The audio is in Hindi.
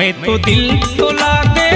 मैं तो दिल तो लागे